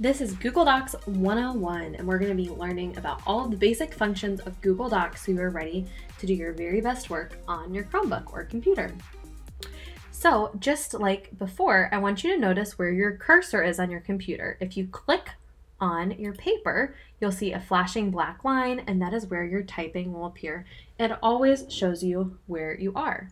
This is Google Docs 101, and we're going to be learning about all of the basic functions of Google Docs so you're ready to do your very best work on your Chromebook or computer. So just like before, I want you to notice where your cursor is on your computer. If you click on your paper, you'll see a flashing black line, and that is where your typing will appear. It always shows you where you are.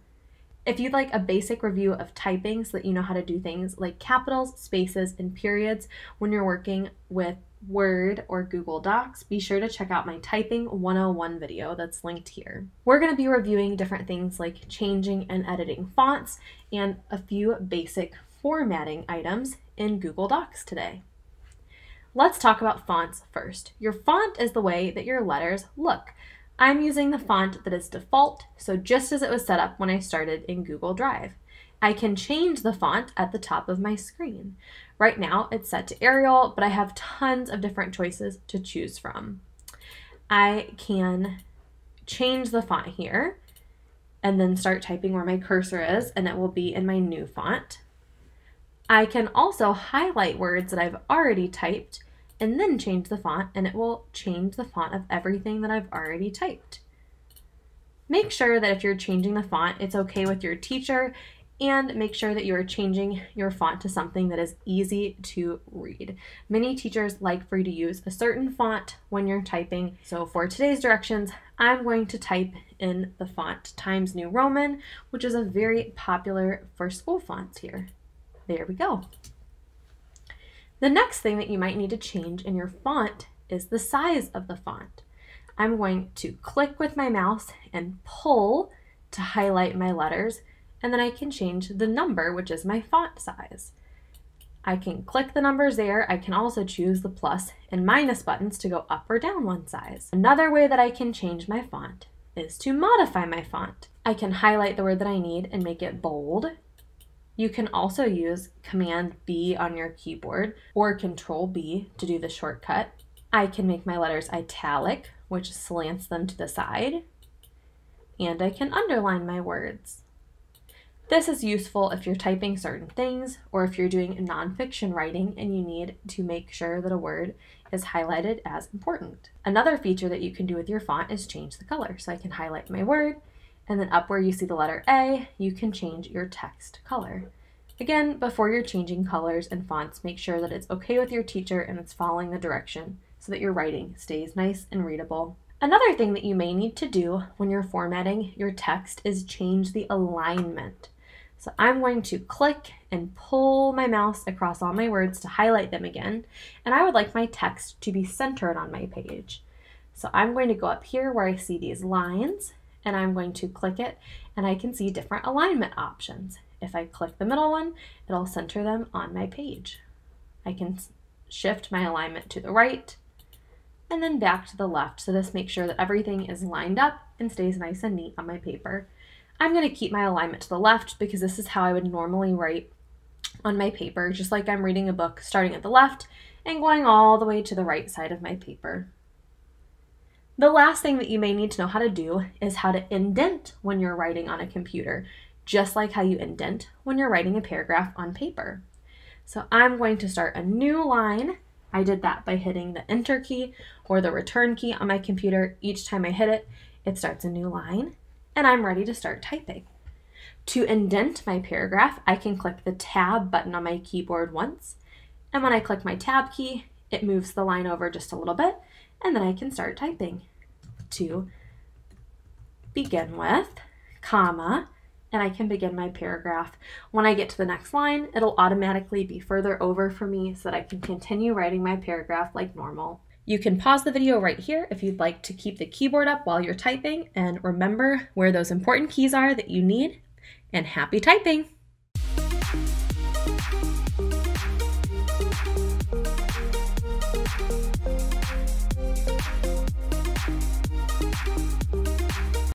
If you'd like a basic review of typing so that you know how to do things like capitals, spaces, and periods when you're working with Word or Google Docs, be sure to check out my Typing 101 video that's linked here. We're going to be reviewing different things like changing and editing fonts and a few basic formatting items in Google Docs today. Let's talk about fonts first. Your font is the way that your letters look. I'm using the font that is default, so just as it was set up when I started in Google Drive. I can change the font at the top of my screen. Right now it's set to Arial, but I have tons of different choices to choose from. I can change the font here and then start typing where my cursor is, and it will be in my new font. I can also highlight words that I've already typed and then change the font, and it will change the font of everything that I've already typed. Make sure that if you're changing the font, it's okay with your teacher, and make sure that you are changing your font to something that is easy to read. Many teachers like for you to use a certain font when you're typing. So for today's directions, I'm going to type in the font Times New Roman, which is a very popular for school fonts here. There we go. The next thing that you might need to change in your font is the size of the font. I'm going to click with my mouse and pull to highlight my letters, and then I can change the number, which is my font size. I can click the numbers there. I can also choose the plus and minus buttons to go up or down one size. Another way that I can change my font is to modify my font. I can highlight the word that I need and make it bold. You can also use Command-B on your keyboard or Control-B to do the shortcut. I can make my letters italic, which slants them to the side, and I can underline my words. This is useful if you're typing certain things or if you're doing nonfiction writing and you need to make sure that a word is highlighted as important. Another feature that you can do with your font is change the color. So I can highlight my word, and then up where you see the letter A, you can change your text color. Again, before you're changing colors and fonts, make sure that it's okay with your teacher and it's following the direction so that your writing stays nice and readable. Another thing that you may need to do when you're formatting your text is change the alignment. So I'm going to click and pull my mouse across all my words to highlight them again, and I would like my text to be centered on my page. So I'm going to go up here where I see these lines, and I'm going to click it, and I can see different alignment options. If I click the middle one, it'll center them on my page. I can shift my alignment to the right and then back to the left. So this makes sure that everything is lined up and stays nice and neat on my paper. I'm going to keep my alignment to the left because this is how I would normally write on my paper, just like I'm reading a book, starting at the left and going all the way to the right side of my paper. The last thing that you may need to know how to do is how to indent when you're writing on a computer, just like how you indent when you're writing a paragraph on paper. So I'm going to start a new line. I did that by hitting the Enter key or the Return key on my computer. Each time I hit it, it starts a new line, and I'm ready to start typing. To indent my paragraph, I can click the Tab button on my keyboard once, and when I click my Tab key, it moves the line over just a little bit, and then I can start typing. To begin with, comma, and I can begin my paragraph. When I get to the next line, it'll automatically be further over for me so that I can continue writing my paragraph like normal. You can pause the video right here if you'd like to keep the keyboard up while you're typing, and remember where those important keys are that you need, and happy typing.